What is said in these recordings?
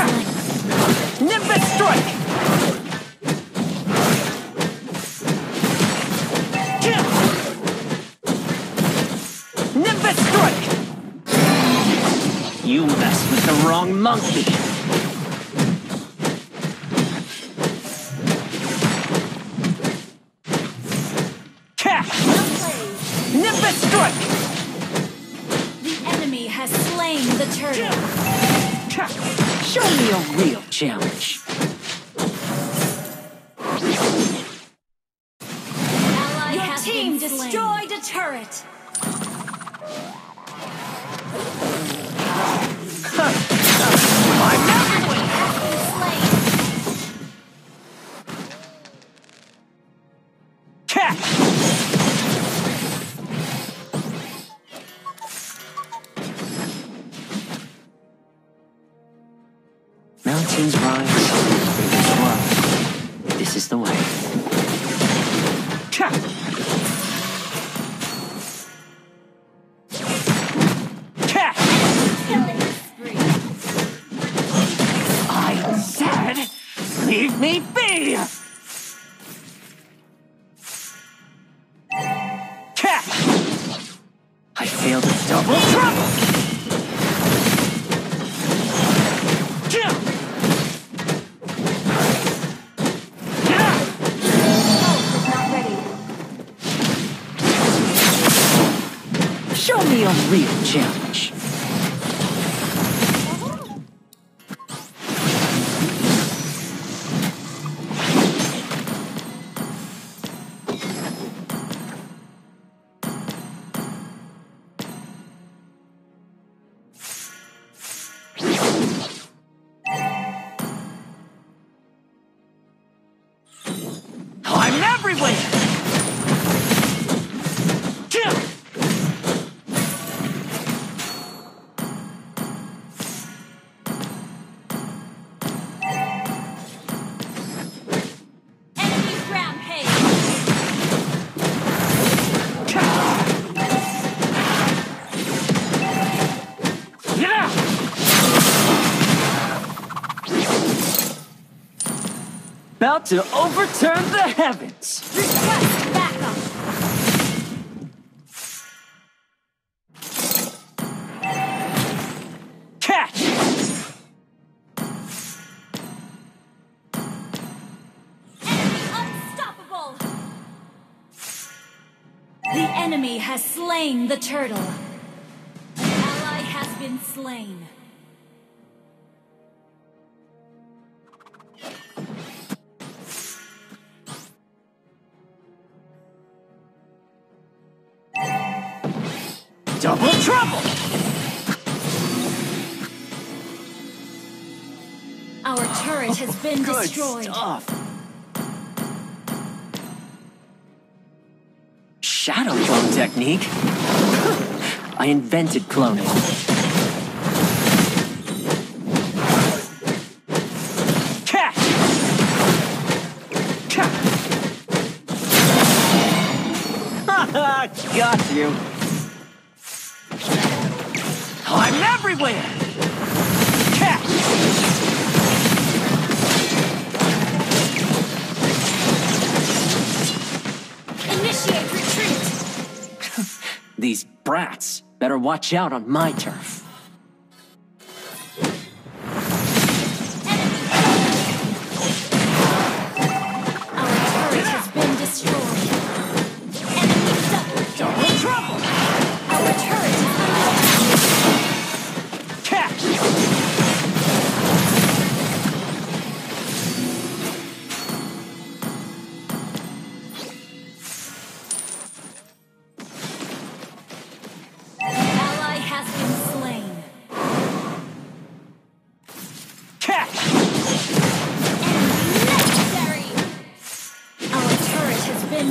attack! Nimbus Strike! Nimbus Strike! You messed with the wrong monkey! Nimbus Strike! The enemy has slain the turtle. Show me a real challenge. Your team destroyed a turret. Mountains rise, rivers flow. This is the way. I said, leave me be! I failed a double trouble! Show me a real challenge. I'm everywhere! About to overturn the heavens! Request backup! Catch! Enemy unstoppable! The enemy has slain the turtle. The ally has been slain. Double trouble! Our turret has been destroyed. Good stuff. Shadow clone technique? I invented cloning. Catch! Haha, got you! I'm everywhere! Catch! Initiate retreat! These brats better watch out on my turf.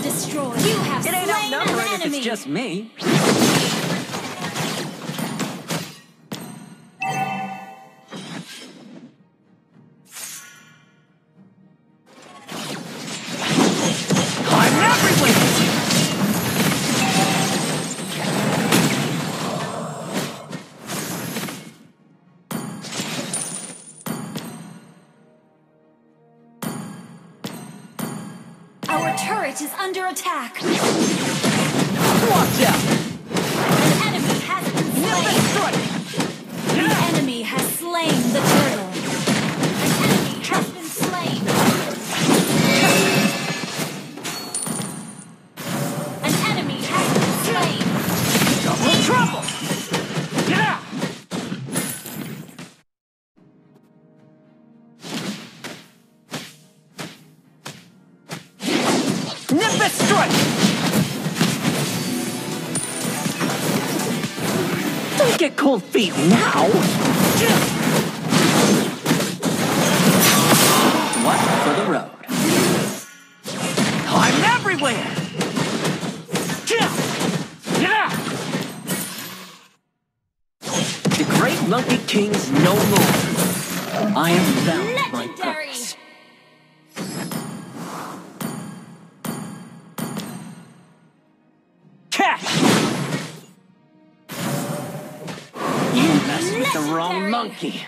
Destroyed. You have slain an enemy. It ain't outnumbered if it's just me. I'm everywhere. turret is under attack. Watch out! An enemy has been slain. The enemy has slain the turtle. An enemy has been slain. An enemy has been slain. Double trouble! Yeah! Nimbus Strike! Don't get cold feet now! One for the road. I'm everywhere! The great Monkey King's no more. I am found my purpose. You messed with the wrong monkey.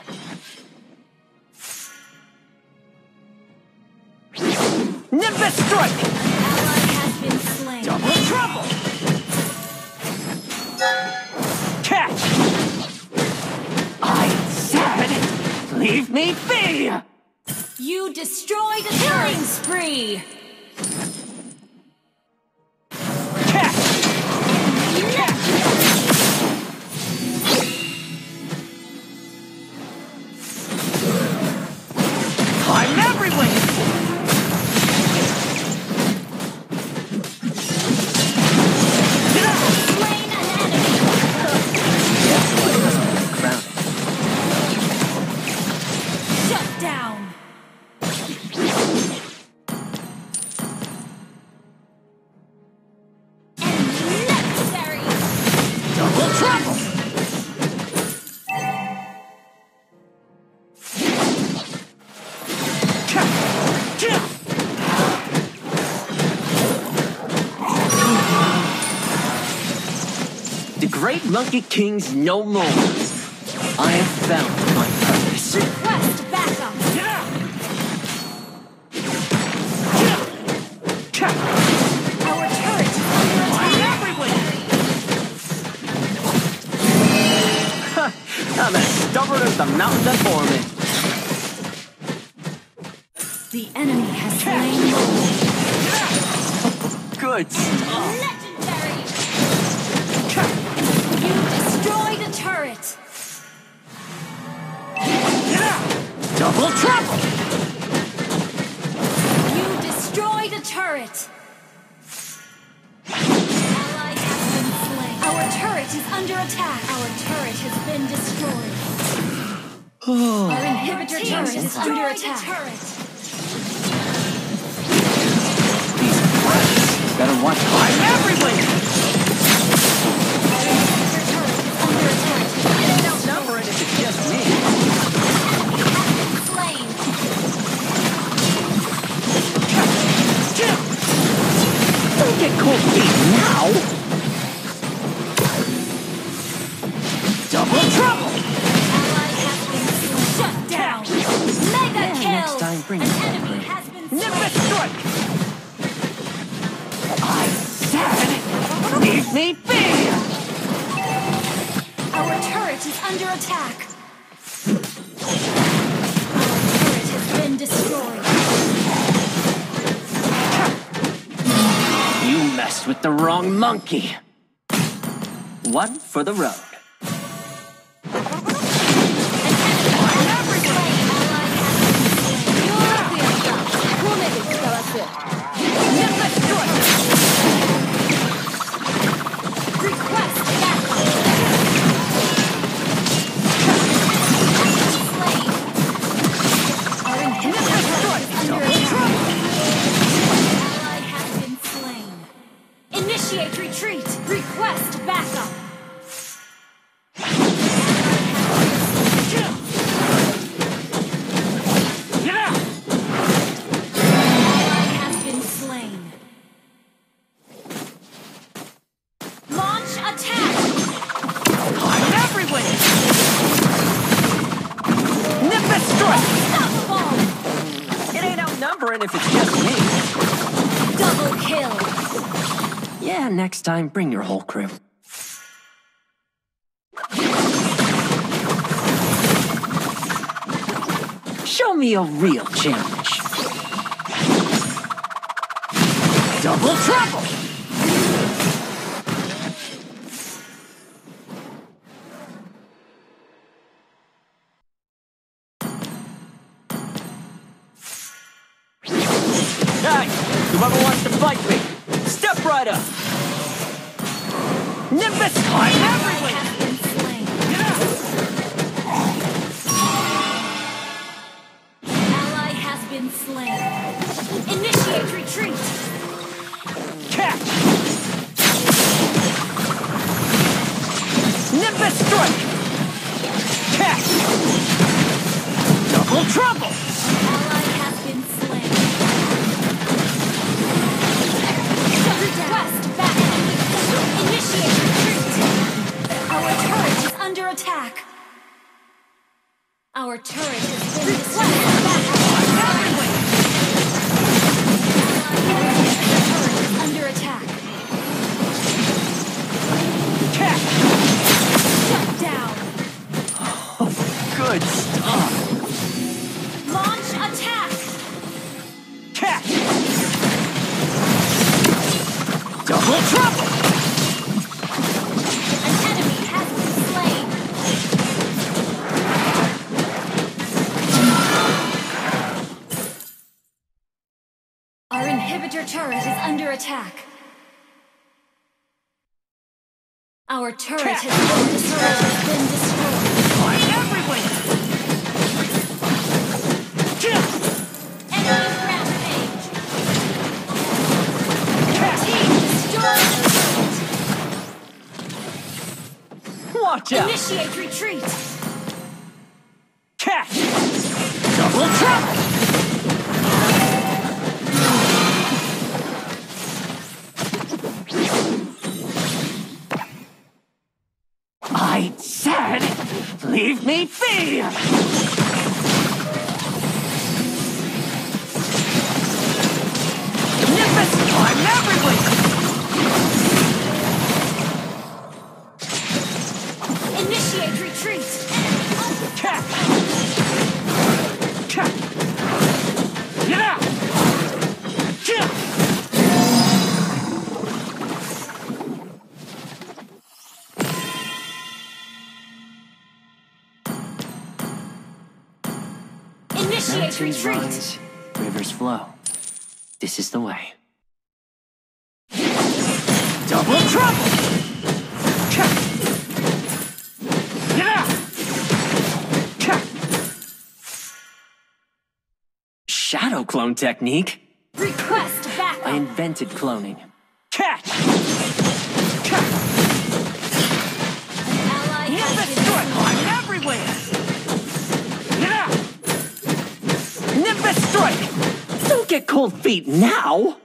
Nimbus Strike! An ally has been slain. Double trouble! Catch! I said it! Leave me be! You destroyed a killing spree! The great Monkey King's no more. I have found my purpose. Request backup. Our turret is under attack. Everywhere. I'm as stubborn as the mountain before me. The enemy has slain. Good stuff. Turret. Double trouble! You destroyed a turret. Ally has been slain. Our turret is under attack. Our turret has been destroyed. Oh. Our inhibitor turret is under attack. These brats better watch everyone. Get cold feet now! Double trouble! Ally has been shut down! Mega kill! An enemy has been slain! Nimbus Strike! I said, leave me be! Our turret is under attack! Our turret has been destroyed! With the wrong monkey. One for the road. Retreat! Request backup! Ally has been slain. Launch attack! I'm everywhere! Nimbus Strike! Unstoppable! It ain't outnumbering if it's just me. Double kill! Yeah, next time, bring your whole crew. Show me a real challenge. Double trouble! Hey, whoever wants to fight me, step right up! Nimbus Strike everywhere! Initiate retreat! Catch! Nimbus Strike! Catch! Double trouble! Ally has been slain. Request battle! Initiate retreat! Our turret is under attack! Our turret has been request battle! Good stuff. Launch attack. Catch. Double trouble. An enemy has been slain. Our inhibitor turret is under attack. Our turret has been destroyed. Watch out! Initiate retreat! Catch! Double trouble! I said, leave me be! Nimbus Strike everywhere! Mountains rise, rivers flow. This is the way. Double trouble! Get out! Shadow clone technique. Request backup. I invented cloning. Catch! An ally has been destroyed. Everywhere. Nimbus Strike! Don't get cold feet now!